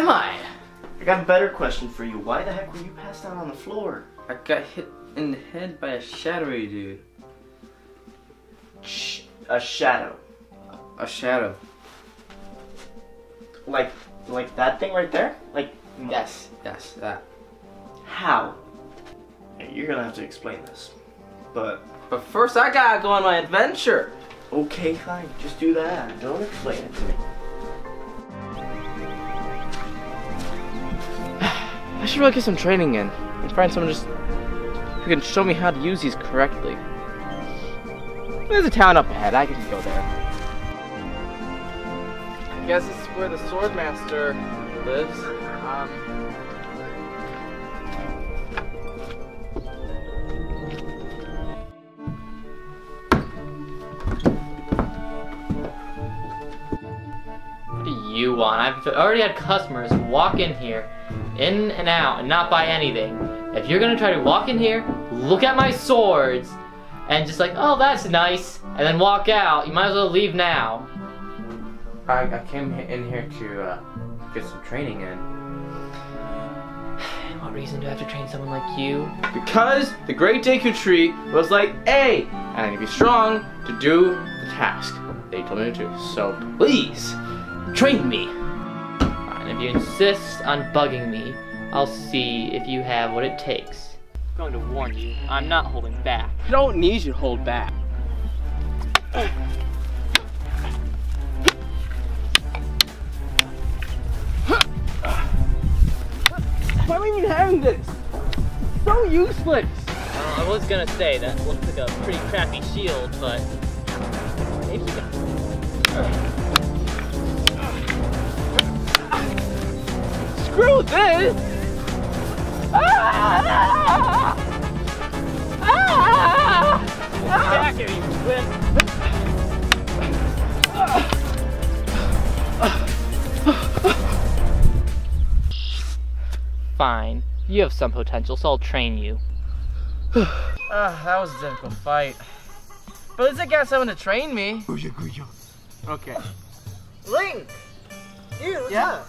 am I? I got a better question for you. Why the heck were you passed out on the floor? I got hit in the head by a shadowy dude. A shadow. A shadow. Like that thing right there? Like, yes, yes, that. How? Hey, you're gonna have to explain this. But first I gotta go on my adventure. Okay, fine. Just do that. Don't explain it to me. I should really get some training in and find someone just who can show me how to use these correctly. There's a town up ahead. I can go there. I guess it's where the swordmaster lives. What do you want? I've already had customers walk in here, in and out, and not buy anything. If you're gonna try to walk in here, look at my swords, and just like, oh, that's nice, and then walk out, you might as well leave now. I came in here to get some training in. What reason do I have to train someone like you? Because the Great Deku Tree was like, hey, I need to be strong to do the task they told me to do, so please, train me. If you insist on bugging me, I'll see if you have what it takes. I'm going to warn you, I'm not holding back. I don't need you to hold back. Why are we even having this? So useless! I was gonna say that looks like a pretty crappy shield, but maybe you can. Screw this! Ah! Ah! Ah! Back at you, Flynn. Fine. You have some potential, so I'll train you. That was a difficult fight. But at least I got someone to train me. Okay. Link! Dude, what's up?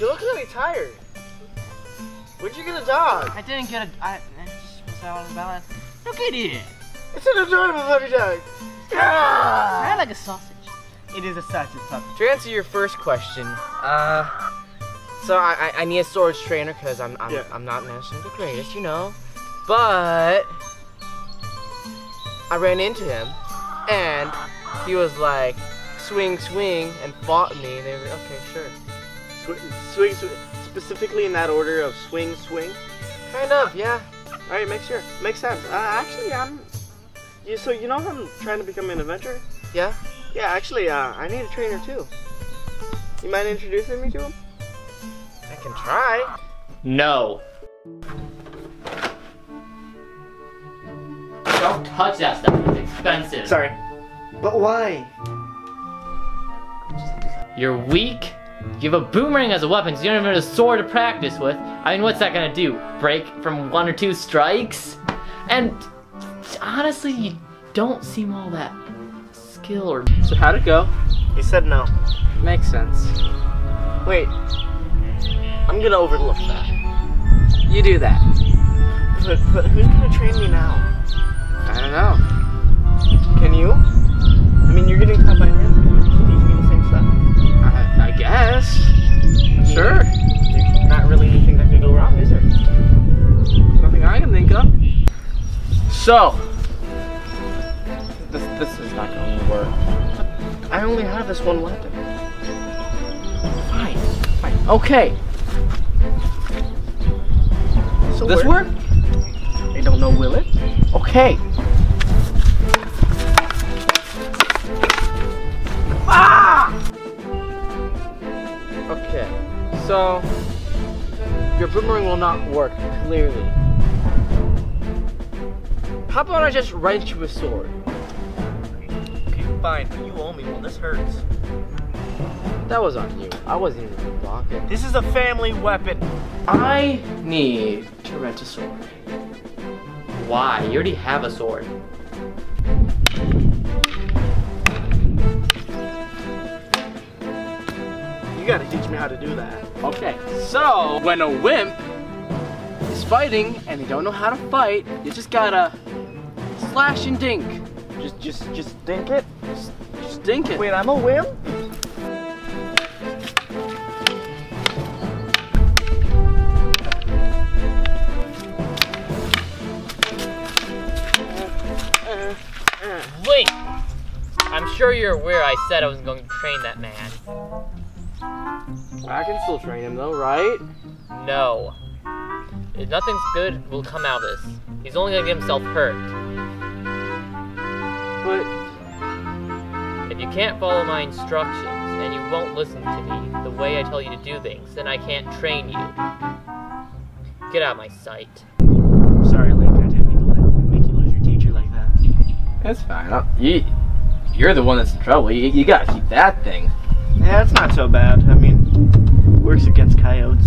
You look really tired. Where'd you get a dog? I didn't get a... I just was out of balance. Look at it. It's an adorable puppy dog. Ah! I like a sausage. It is a sausage puppy. To answer your first question, so I need a storage trainer because I'm not necessarily the greatest, you know. But I ran into him and he was like, swing, swing, and fought me. And they were like, okay, sure. Swing, swing, specifically in that order of swing, swing? Kind of, yeah. Alright, makes sense. Actually, so you know how I'm trying to become an adventurer? Yeah? Yeah, actually, I need a trainer too. You mind introducing me to him? I can try. No. Don't touch that stuff, it's expensive. Sorry. But why? You're weak. You have a boomerang as a weapon, so you don't even have a sword to practice with. I mean, what's that gonna do? Break from 1 or 2 strikes? And honestly, you don't seem all that skilled. So how'd it go? He said no. Makes sense. Wait, I'm gonna overlook that. You do that. But who's gonna train me now? I don't know. Can you? I mean, you're getting caught by him. Yes. Sure. There's not really anything that could go wrong, is there? Nothing I can think of. So, this is not going to work. I only have this one weapon. Fine. Fine. Okay. So this work? I don't know. Will it? Okay. So, your boomerang will not work, clearly. How about I just wrench you with a sword? Okay, fine, but you owe me one. This hurts. That was on you. I wasn't even blocking. This is a family weapon. I need to rent a sword. Why? You already have a sword. You gotta teach me how to do that. Okay, so when a wimp is fighting and they don't know how to fight, you just gotta slash and dink. Just dink it? Just dink it. Wait, I'm a wimp? Link! I'm sure you're aware I said I was going to train that man. I can still train him though, right? No. If nothing's good will come out of this. He's only gonna get himself hurt. But if you can't follow my instructions and you won't listen to me the way I tell you to do things, then I can't train you. Get out of my sight. I'm sorry, Link. I didn't mean to let up and make you lose your teacher like that. That's fine. You're the one that's in trouble. You gotta keep that thing. Yeah, it's not so bad. I mean, works against coyotes.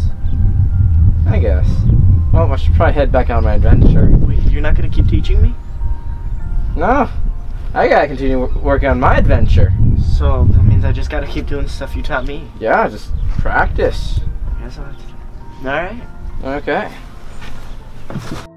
I guess. Well, I should probably head back on my adventure. Wait, you're not gonna keep teaching me? No. I gotta continue working on my adventure. So, that means I just gotta keep doing stuff you taught me? Yeah, just practice. I guess I'll have to. Alright. Okay.